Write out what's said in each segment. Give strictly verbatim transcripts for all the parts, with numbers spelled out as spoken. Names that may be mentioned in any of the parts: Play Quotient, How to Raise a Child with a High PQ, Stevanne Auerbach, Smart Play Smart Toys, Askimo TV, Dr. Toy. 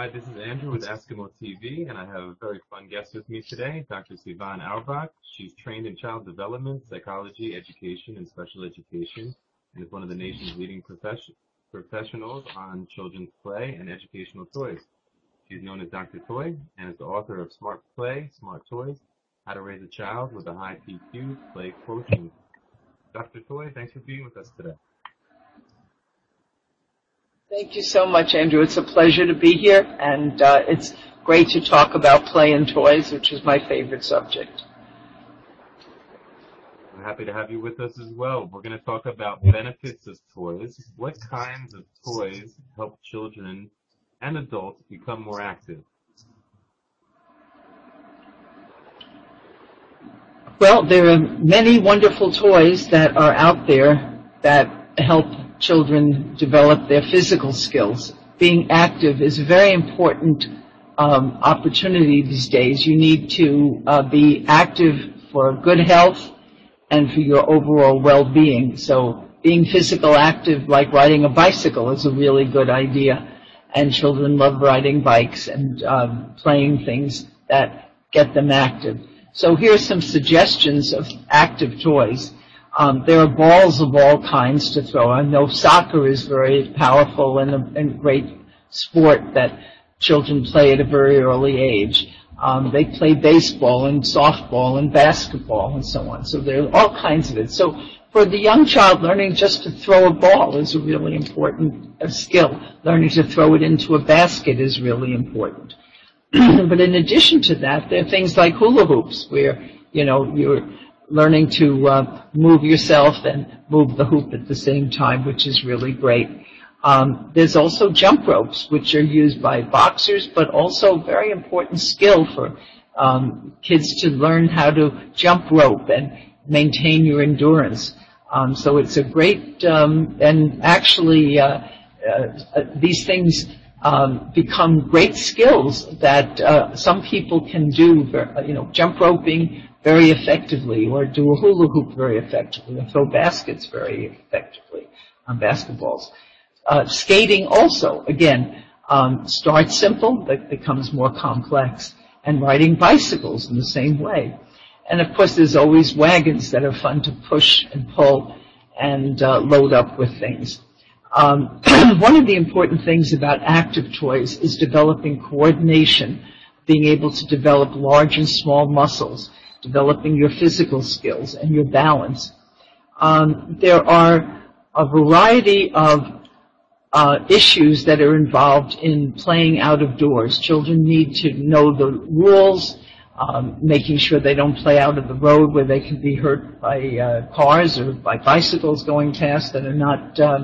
Hi, this is Andrew with Askimo T V, and I have a very fun guest with me today, Doctor Stevanne Auerbach. She's trained in child development, psychology, education, and special education, and is one of the nation's leading profession professionals on children's play and educational toys. She's known as Doctor Toy, and is the author of Smart Play Smart Toys, How to Raise a Child with a High P Q, Play Quotient. Doctor Toy, thanks for being with us today. Thank you so much, Andrew. It's a pleasure to be here, and uh, it's great to talk about play and toys, which is my favorite subject. I'm happy to have you with us as well. We're going to talk about benefits of toys. What kinds of toys help children and adults become more active? Well, there are many wonderful toys that are out there that help children develop their physical skills. Being active is a very important um, opportunity these days. You need to uh, be active for good health and for your overall well-being. So being physical active, like riding a bicycle, is a really good idea. And children love riding bikes and um, playing things that get them active. So here are some suggestions of active toys. Um, there are balls of all kinds to throw. I know soccer is very powerful and a and great sport that children play at a very early age. Um, they play baseball and softball and basketball and so on. So there are all kinds of it. So for the young child, learning just to throw a ball is a really important uh, skill. Learning to throw it into a basket is really important. But in addition to that, there are things like hula hoops where, you know, you're learning to uh, move yourself and move the hoop at the same time, which is really great. Um, there's also jump ropes, which are used by boxers, but also a very important skill for um, kids to learn how to jump rope and maintain your endurance. Um, so it's a great, um, and actually uh, uh, these things Um, become great skills that uh, some people can do, you know, jump roping very effectively, or do a hula hoop very effectively, or throw baskets very effectively on basketballs. Uh, skating also, again, um, starts simple but becomes more complex, and riding bicycles in the same way. And of course, there's always wagons that are fun to push and pull and uh, load up with things. Um, one of the important things about active toys is developing coordination, being able to develop large and small muscles, developing your physical skills and your balance. Um, there are a variety of uh, issues that are involved in playing out of doors. Children need to know the rules, um, making sure they don't play out of the road where they can be hurt by uh, cars or by bicycles going past that are not um,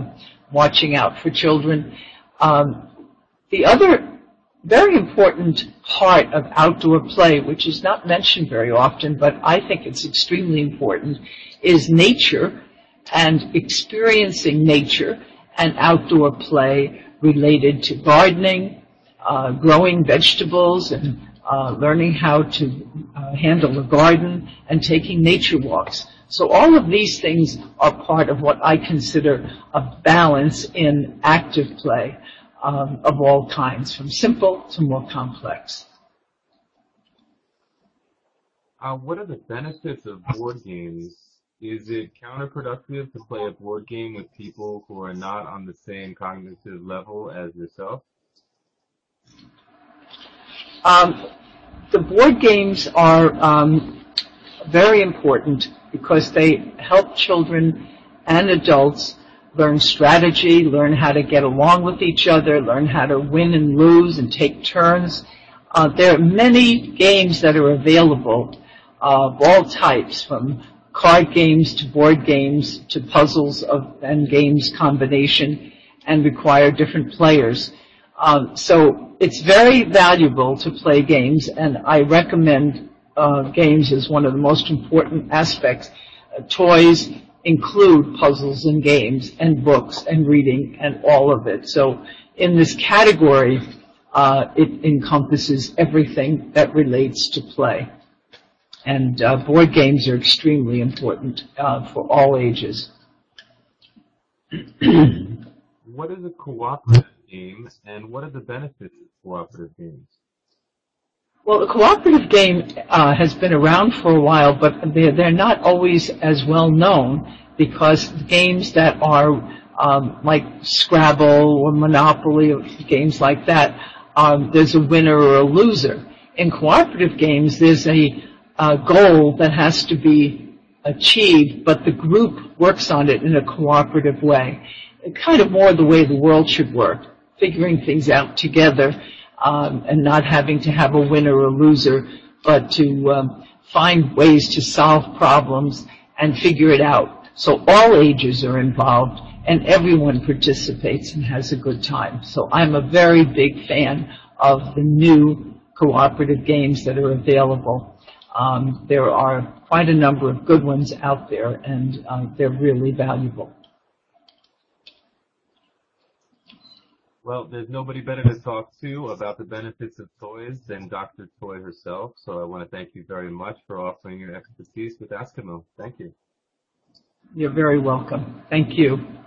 watching out for children. Um, the other very important part of outdoor play, which is not mentioned very often, but I think it's extremely important, is nature and experiencing nature and outdoor play related to gardening, uh, growing vegetables, and uh, learning how to uh, handle a garden, and taking nature walks. So all of these things are part of what I consider a balance in active play um, of all kinds, from simple to more complex. Uh, what are the benefits of board games? Is it counterproductive to play a board game with people who are not on the same cognitive level as yourself? Um, the board games are um, very important, because they help children and adults learn strategy, learn how to get along with each other, learn how to win and lose and take turns. Uh, there are many games that are available uh, of all types, from card games to board games to puzzles of, and games combination, and require different players. Um, so it's very valuable to play games, and I recommend Uh, games is one of the most important aspects. Uh, toys include puzzles and games and books and reading and all of it. So in this category, uh, it encompasses everything that relates to play. And uh, board games are extremely important uh, for all ages. What is a cooperative game, and what are the benefits of cooperative games? Well, the cooperative game uh, has been around for a while, but they're, they're not always as well known, because games that are um, like Scrabble or Monopoly or games like that, um, there's a winner or a loser. In cooperative games, there's a, a goal that has to be achieved, but the group works on it in a cooperative way. Kind of more the way the world should work, figuring things out together, um, and not having to have a winner or loser, but to um, find ways to solve problems and figure it out. So all ages are involved, and everyone participates and has a good time. So I'm a very big fan of the new cooperative games that are available. Um, there are quite a number of good ones out there, and uh, they're really valuable. Well, there's nobody better to talk to about the benefits of toys than Doctor Toy herself, so I want to thank you very much for offering your expertise with Askimo. Thank you. You're very welcome. Thank you.